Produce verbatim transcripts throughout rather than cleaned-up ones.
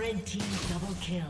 Red team double kill.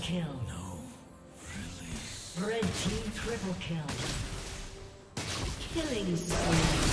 Kill. No, really. Red team triple kill. Killing spree.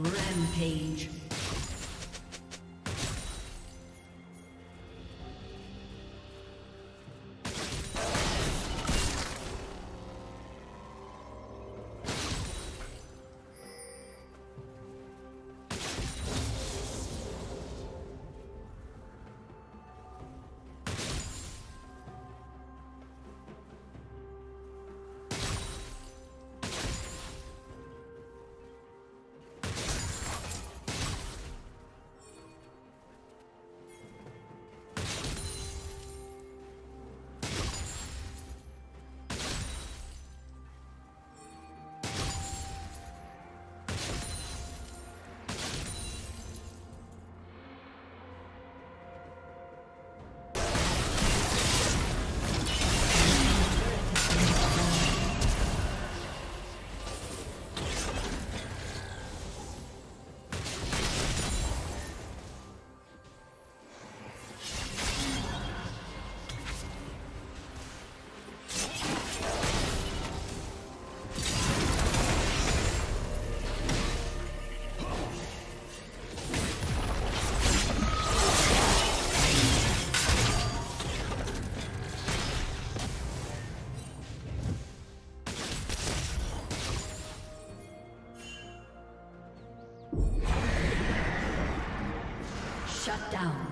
Rampage. down.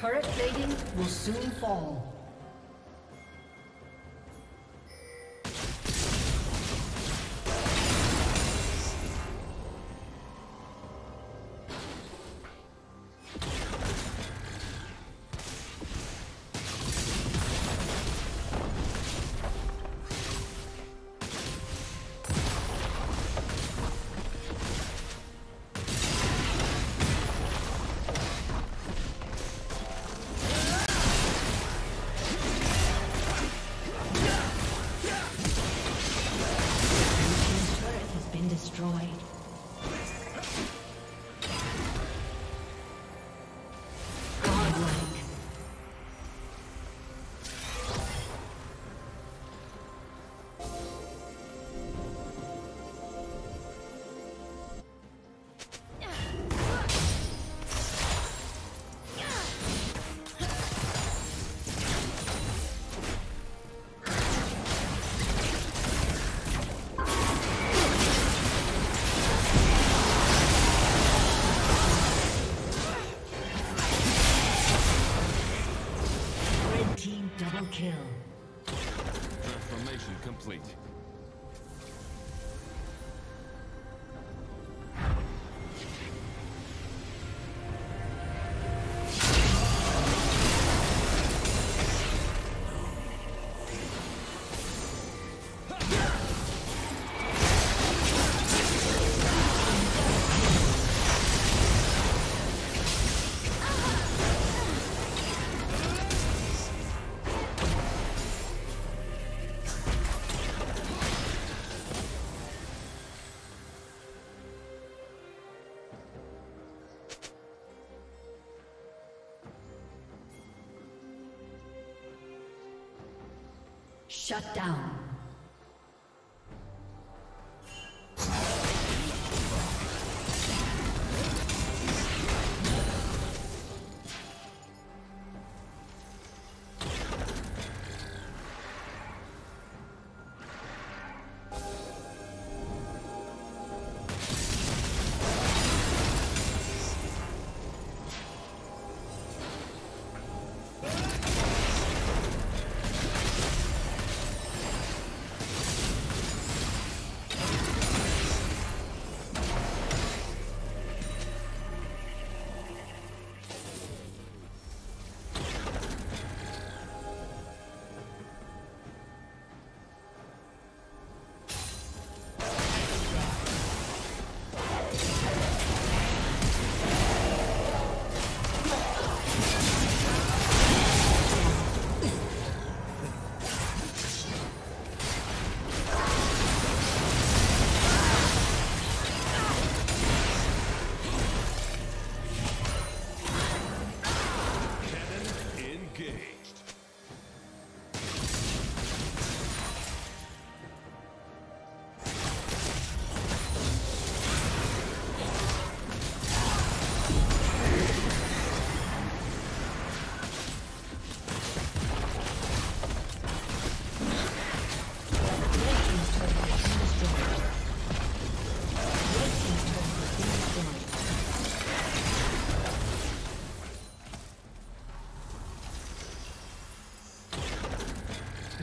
Turret plating will soon fall. Destroyed. Shut down.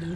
Blue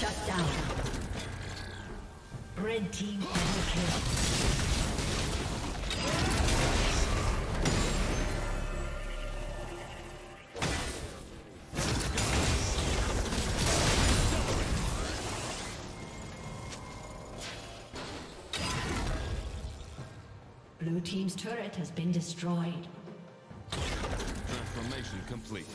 Shut down. Red team double kill. Blue team's turret has been destroyed. Transformation complete.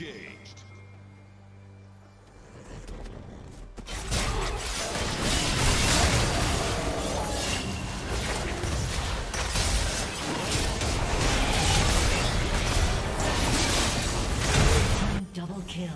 Engaged. Double kill.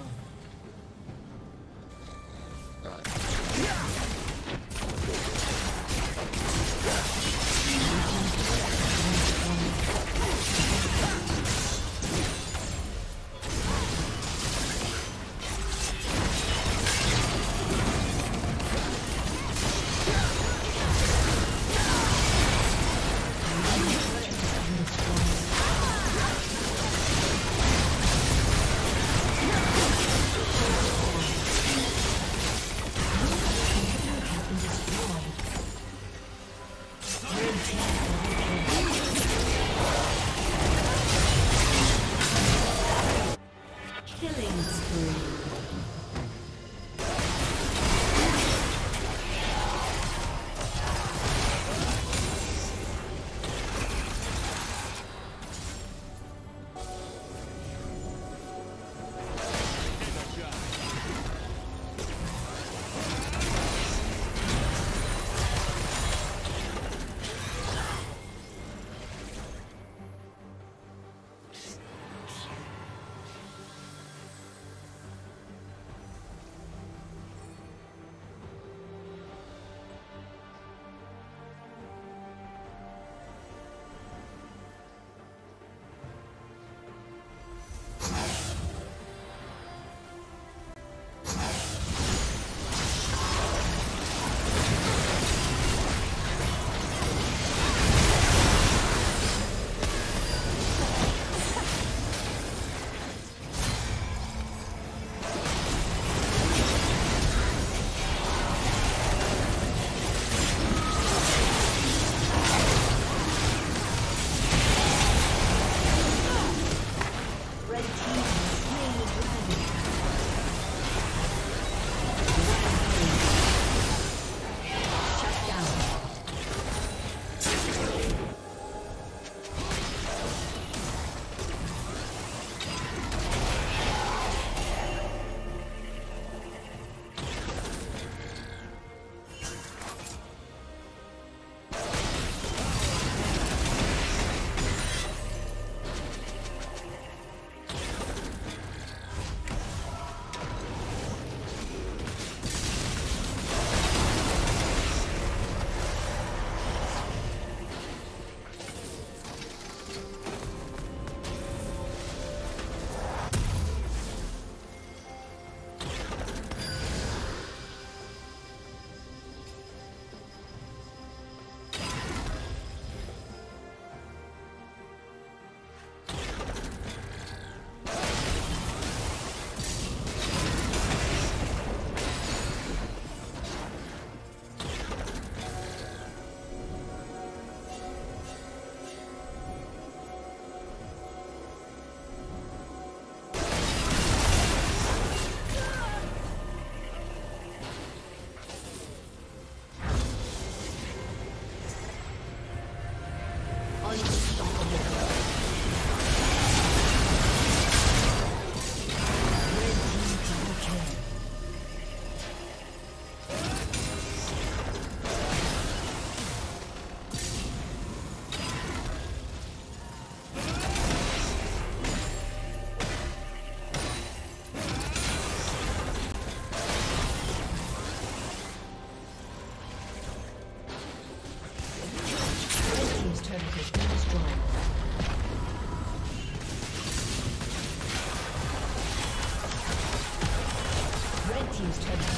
Red team's turret.